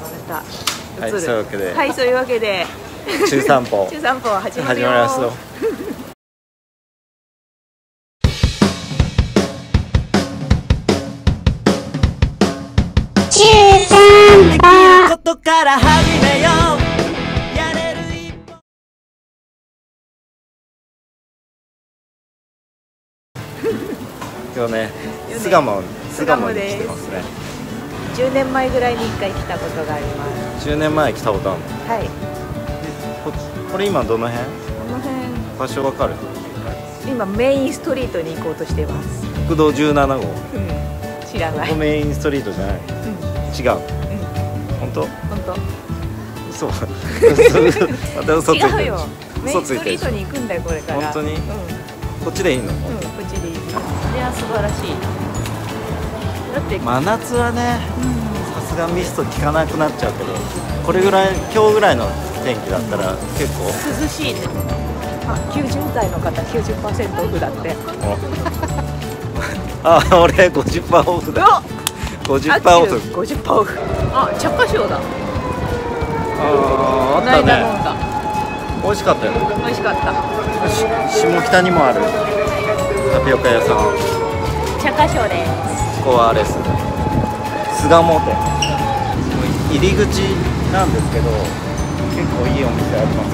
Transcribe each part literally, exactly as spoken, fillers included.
また映る。はい、そういうわけで。はい、そういうわけで。中散歩。中散歩始まりますよ。ことから始めよう。やれる一歩。今日ね、巣鴨、巣鴨に来てますね。じゅうねんまえぐらいにいっかい来たことがあります。じゅうねんまえ来たことあるの。はい。こ、これ今どの辺？この辺。場所わかる？今メインストリートに行こうとしてます。国道じゅうなな号。うん、知らない。ここメインストリートじゃない。うん、違う。本当？本当。嘘。また嘘ついてる。違うよ。メインストリートに行くんだよこれから。本当に？こっちでいいの？うん、こっちでいい。それは素晴らしい。だって真夏はね、さすがミスト効かなくなっちゃうけど、これぐらい今日ぐらいの天気だったら結構涼しいね。あ、きゅうじゅうだいの方 きゅうじゅっパーセント オフだって。あ、俺 ごじゅっパーセント オフだ。ごじゅっパーセント オフ。ごじゅっパーセント オフ。あ、茶花賞だ。ああ、あったね。美味しかったよ。美味しかった。下北にもあるタピオカ屋さん。茶花賞です。ここはあれですね。巣鴨店。入り口なんですけど、結構いいお店ありま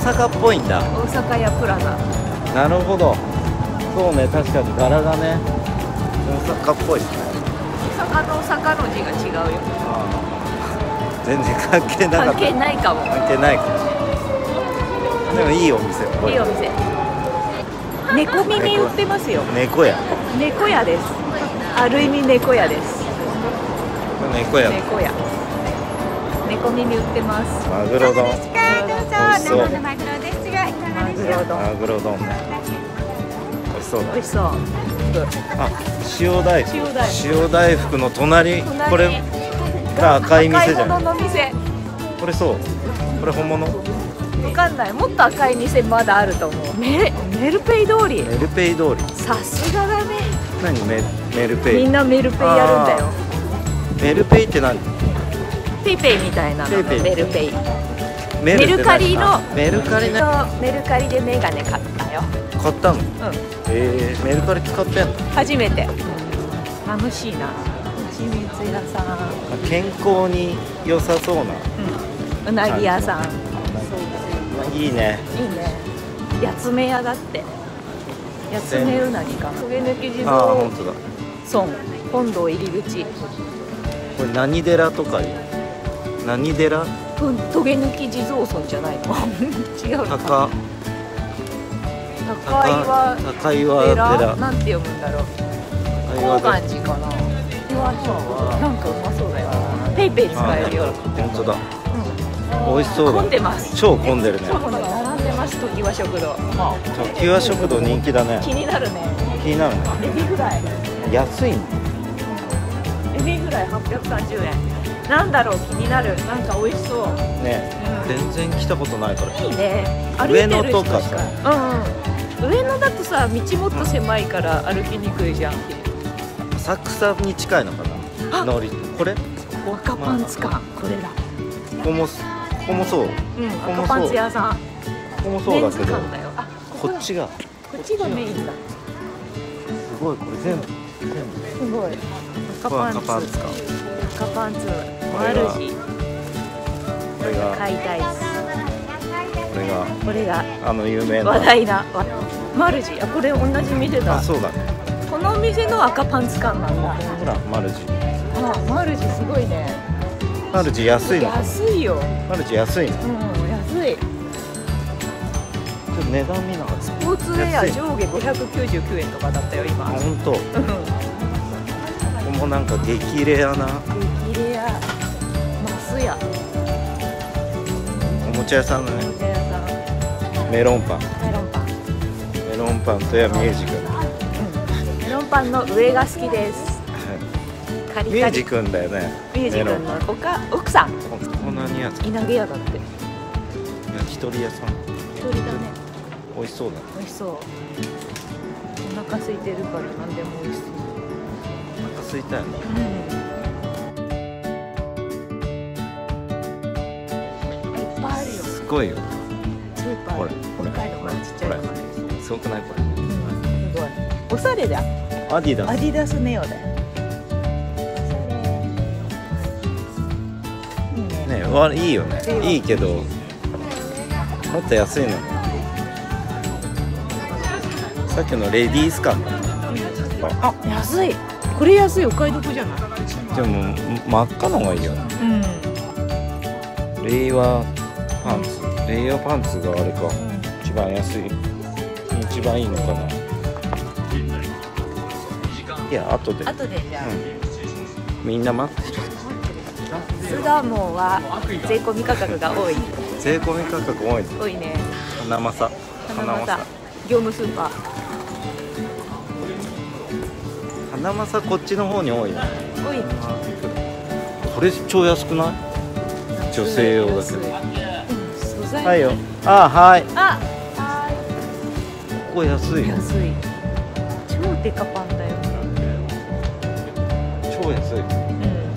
す。大阪っぽいんだ。大阪やプラザ。なるほど。そうね、確かに柄がね、大阪っぽいですね。あの坂の字が違うよ。全然関係なかった。関係ないかも。関係ないかも。でもいいお店。いいお店。猫耳売ってますよ。猫屋。猫屋です。ある意味猫屋です。猫屋。猫屋。猫耳売ってます。マグロ丼。生のマグロですがいかがですか。マグロ丼。美味しそうだ。美味しそう。あ、塩大福。塩大福の隣、これが赤い店じゃない。これそう。これ本物？わかんない。もっと赤い店まだあると思う。メルペイ通り。メルペイ通り。さすがだね。何メメルペイ？みんなメルペイやるんだよ。メルペイって何？ペイペイみたいなの。メルペイ。メルカリの。メルカリね。メルカリでメガネ買ったよ。買ったの？うん。ええ、メルカリ使ってんの？初めて。楽しいな。蜂蜜屋さん。健康に良さそうな。うん。うなぎ屋さん。いいね。いいね。やつめ屋だって。やつめうなぎか。焦げ抜き地蔵。ああ、本当だ。そう。本堂入り口。これ何寺とか。何寺？と、とげ抜き地蔵村じゃないの。違うのか。高岩寺なんて読むんだろう。高岩寺かな。なんかうまそうだよ。ペイペイ使えるよ。本当だ。美味しそうだ。混んでます。超混んでるね。並んでます。ときわ食堂。ときわ食堂人気だね。気になるね。気になるね。エビフライ。安いね。エビフライはっぴゃくさんじゅうえん。なんだろう気になる。なんか美味しそう。ね。全然来たことないから。いいね。上野とかさ。うんうん。上野だとさ、道もっと狭いから歩きにくいじゃん。浅草に近いのかな。乗り、これ。若パンツ館、これだ。ここも、ここもそう。うん、赤パンツ屋さん。ここもそうだけど。こっちが。こっちがメインだ。すごい、これ全部。すごい。赤パンツ館。赤パンツ。もあるし。これが。買いたいです。これが。これが。あの有名な。話題な。マルジ、あ、これ同じ店だ。そうだね。この店の赤パンツ館なんだ。ほら、マルジ。あ、マルジすごいね。マルジ安いの。安いよ。マルジ安いの。うん、安い。ちょっと値段見ながら。スポーツウェア上下ごひゃくきゅうじゅうきゅうえんとかだったよ、今。本当。うん。ここもなんか激レアな。激レア。マスや。おもちゃ屋さんだね。おもちゃ屋さん。メロンパン。メロンパンとやミュージ君。メロンパンの上が好きです。ミュージ君だよね。ミュージ君のおか奥さん。ここ何屋？稲毛屋だって。焼き鳥屋さん。鳥だね。美味しそうだね。美味しそう。お腹空いてるから何でも美味しそう。お腹空いたよね。ごいよ。これこれすごくないこれ。すごい。おしゃれだ。アディダス。アディダスネオだよ。ね、わいいよね。いいけどもっと安いの。さっきのレディース感。あ、安い。これ安い、お買い得じゃない。でも真っ赤の方がいいよね。うん。レイワパンツ。レイワパンツがあれか。一番安い。一番いいのかな。いや、後で。後でじゃあ。みんな待ってる。巣鴨は税込み価格が多い。税込み価格多い。多いね。花正。花正。業務スーパー。花正こっちの方に多いね。多い。これ超安くない？女性用だけど。はいよ。あ、はい。あ、はい。ここ安い。安い。超デカパンだよ。超安い。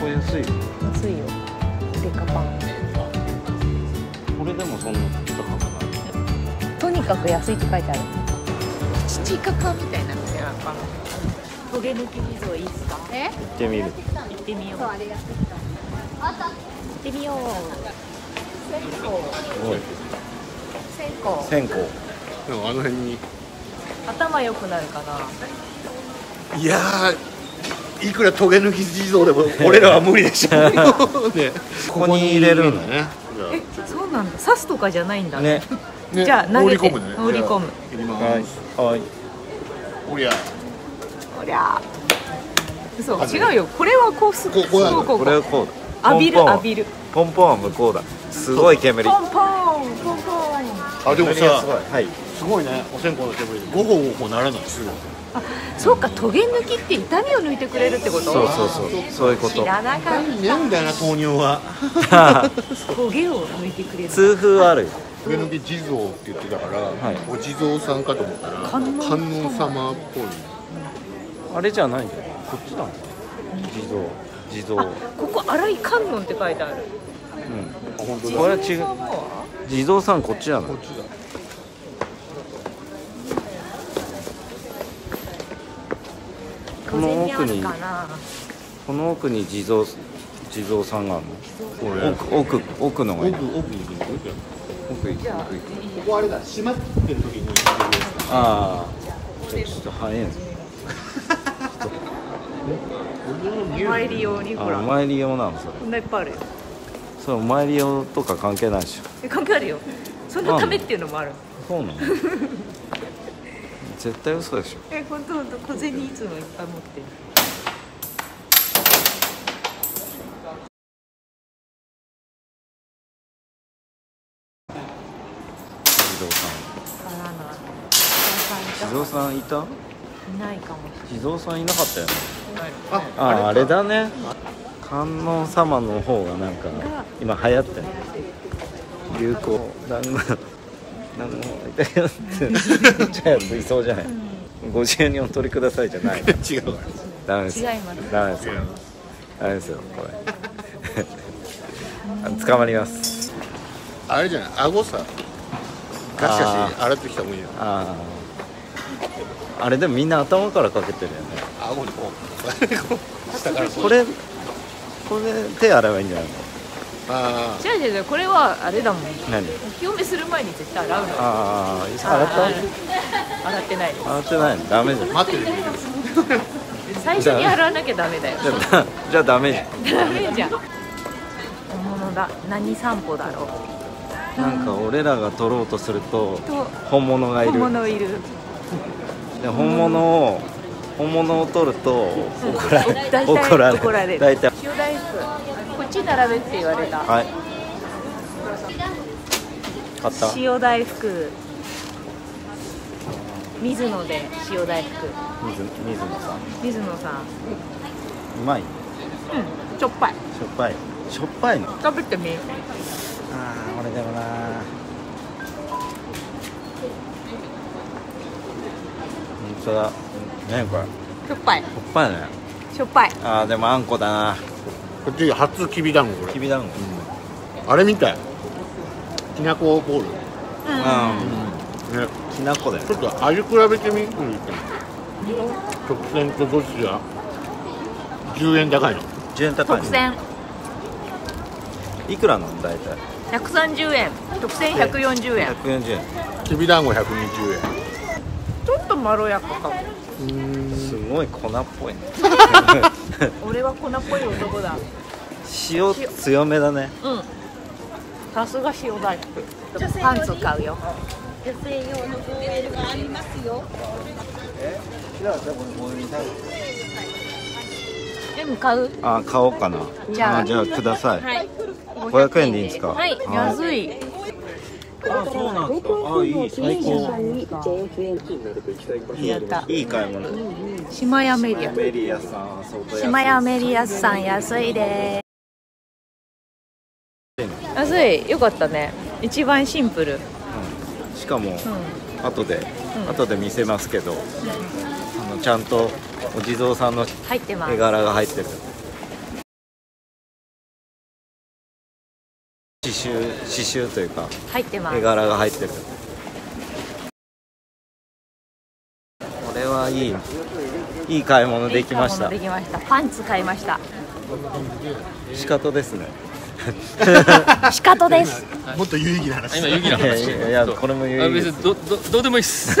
これ安い。安いよ。デカパン。これでもそんな高くない。とにかく安いって書いてある。チチカカみたいな店なのかな。トゲ抜き水をいいですか。え？行ってみる。行ってみよう。行ってみよう。線香。線香。線香。でもあの辺に。頭良くなるかな。いやー。いくらトゲ抜き地蔵でも俺らは無理でしょ。ここに入れるんだね。え、そうなんだ。刺すとかじゃないんだね。じゃあ投げて放り込む。はい。おりゃ。おりゃ。嘘。違うよ。これはこうす。ここだ。これはこうだ。浴びる浴びる。ポンポンは向こうだ。すごい煙。ポンポンポンポン。あ、でもさ、すごいね。お線香の煙で。ゴホゴホならない。すごい。あ、そうか、トゲ抜きって痛みを抜いてくれるってこと。そうそうそう、そういうこと。知らなかった。なんだよな、糖尿は。トゲを抜いてくれる痛風あるよ。トゲ抜き地蔵って言ってたからお地蔵さんかと思ったら観音様っぽい。あれじゃないんだよ。こっちなんだ。地蔵、地蔵。ここ荒い観音って書いてある。うん、本当だ。これは違う。地蔵さんこっちなの。こっちだ。この奥に、この奥に地蔵、地蔵さんがあるの。奥、奥、奥のがいい。奥、奥、奥、奥、奥。ここあれだ、閉まってる時に。ああ。ちょっと早いんです。お参り用に、ほら。お参り用なの、それ。こんないっぱいあるよ。それお参り用とか関係ないでしょ。え、関係あるよ。そのためっていうのもある。そうなの。絶対嘘でしょ。え、本当本当、小銭いつもいっぱい持ってる。地蔵さん。あらな。地蔵さんいた？いないかも。地蔵さんいなかったよね。あ、あ、あれだね。観音様の方がなんか今流行ってる。流行。だんだん。なんか痛いよってじゃあ食いそうじゃない。ご自由にお取りくださいじゃない。違う。ダメです。違います。ダメですよ。ダメですよこれ。捕まります。あれじゃない。顎さ。ガシガシ洗ってきた方がいいよ。ああ。あれでもみんな頭からかけてるよね。顎にこう。下からこれこれ手洗えばいいんじゃないの。違う違う違う、これはあれだもん。何？お清めする前に絶対洗うの。ああ、洗った？洗ってないです。洗ってないの？ダメじゃん。待ってる。最初に洗わなきゃダメだよ。じゃあダメじゃん。ダメじゃん。本物だ。何散歩だろう。なんか俺らが撮ろうとすると本物がいる。本物いる。で本物を本物を撮ると怒られ怒られ怒られ。大体。並べって言われた。はい。買った。塩大福。水野で塩大福。水水野さん。水野さん。うまい。うん。しょっぱい。しょっぱい。しょっぱいの。食べてみ。ああ、俺でもな。本当だ。何これ。しょっぱい。しょっぱいね。しょっぱい。ああ、でもあんこだな。こっち初きびだんご。きびだんご。あれみたい。きなこボール。うん。ね、きなこだよ。ちょっと味比べてみる。特選とどっちがじゅうえん高いの。じゅうえん高い。特選。いくらなの大体。ひゃくさんじゅうえん。特選ひゃくよんじゅうえん。ひゃくよんじゅうえん。きびだんごひゃくにじゅうえん。ちょっとまろやかかも。すごい粉っぽいね。俺は粉っぽい男だ。塩強めだね。うん。さすが塩大福。パンツ買うよ。女性用の オーエル がありますよ。M 買う？あ、買おうかな。じゃあじゃあください。はい。ごひゃくえんでいいんですか？はい。安い。あ、そうなんですか。あ、いい。最高。いい買い物。しまやメリア。メリアさん、相当安い。しまやメリアさん安いです。安い、よかったね。一番シンプル、うん、しかも、うん、後で、うん、後で見せますけど、うん、あのちゃんとお地蔵さんの絵柄が入ってる刺繍刺繍というか入ってます。絵柄が入ってる。これはいいいい買い物できました。いい買い物できました。パンツ買いました。仕方ですね。仕方です。もっと有意義な話。今有意義な話。いや、これも有意義。別にどどどうでもいいっす。